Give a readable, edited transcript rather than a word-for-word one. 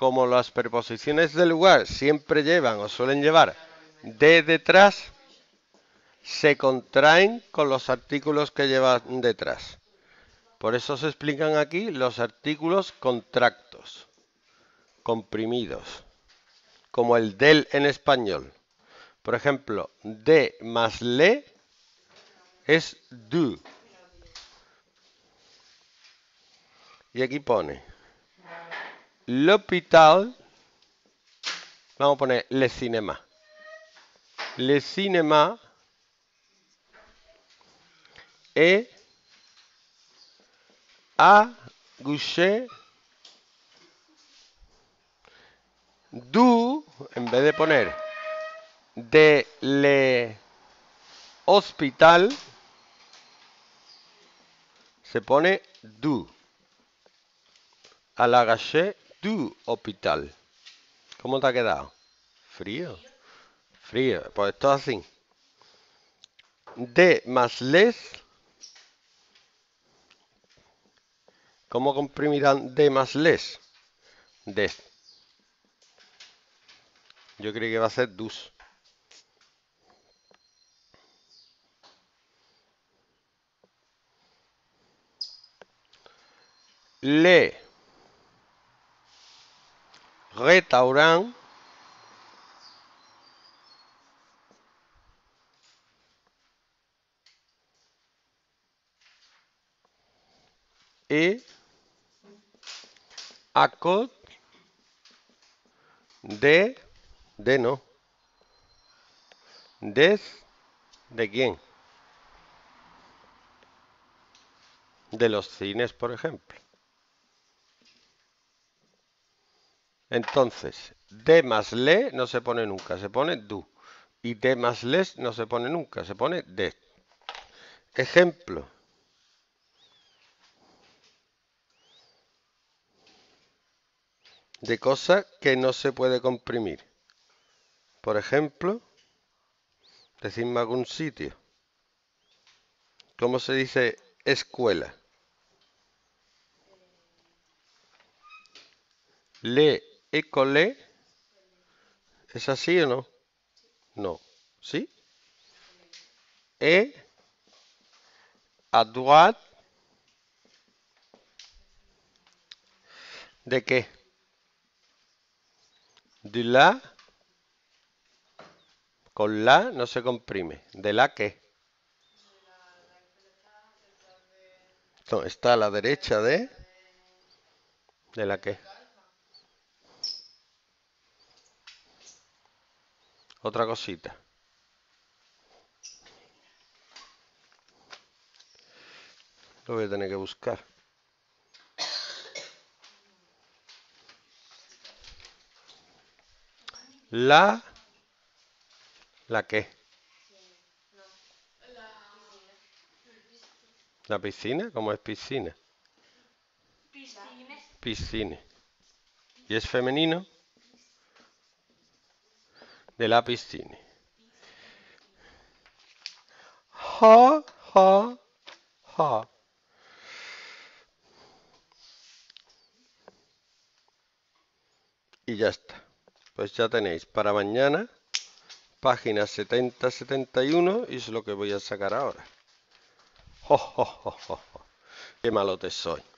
como las preposiciones de lugar siempre llevan o suelen llevar de detrás, se contraen con los artículos que llevan detrás. Por eso se explican aquí los artículos contractos, comprimidos, como el del en español. Por ejemplo, de más le es du. Y aquí pone l'hôpital, vamos a poner le cinéma. Le cinéma est à gauche du, en vez de poner de le hospital, se pone du. A la gauche du hospital. ¿Cómo te ha quedado? Frío. Frío. Pues esto es así. De más les. ¿Cómo comprimirán de más les? Des. Yo creí que va a ser dus. Le restaurant et à côté de no. Des, ¿de quién? De los cines, por ejemplo. Entonces, de más le no se pone nunca, se pone du. Y de más les no se pone nunca, se pone de. Ejemplo. De cosas que no se puede comprimir. Por ejemplo, decirme algún sitio. ¿Cómo se dice escuela? Le école. ¿Es así o no? No. ¿Sí? Et à droite. ¿De qué? De la. Con la no se comprime. ¿De la qué? No, está a la derecha de. ¿De la qué? Otra cosita. Lo voy a tener que buscar. La. ¿La qué? La piscina. ¿Cómo es piscina? Piscine. ¿Y es femenino? De la piscina. Ja, ja, ja. Y ya está. Pues ya tenéis para mañana páginas 70-71 y es lo que voy a sacar ahora. Jo, jo, jo, jo. Qué malote soy.